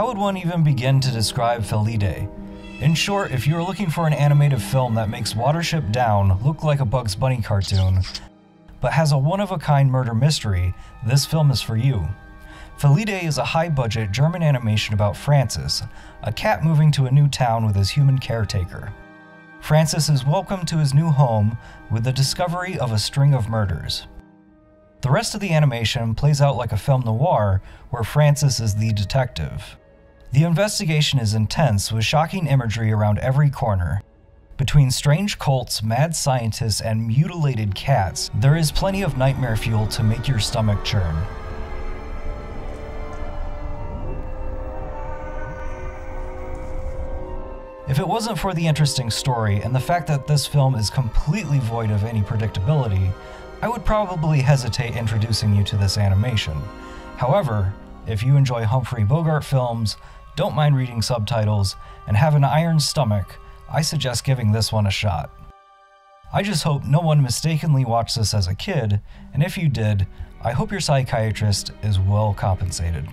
How would one even begin to describe Felidae? In short, if you are looking for an animated film that makes Watership Down look like a Bugs Bunny cartoon, but has a one-of-a-kind murder mystery, this film is for you. Felidae is a high-budget German animation about Francis, a cat moving to a new town with his human caretaker. Francis is welcomed to his new home with the discovery of a string of murders. The rest of the animation plays out like a film noir where Francis is the detective. The investigation is intense with shocking imagery around every corner. Between strange cults, mad scientists, and mutilated cats, there is plenty of nightmare fuel to make your stomach churn. If it wasn't for the interesting story and the fact that this film is completely void of any predictability, I would probably hesitate introducing you to this animation. However, if you enjoy Humphrey Bogart films, don't mind reading subtitles, and have an iron stomach, I suggest giving this one a shot. I just hope no one mistakenly watched this as a kid, and if you did, I hope your psychiatrist is well compensated.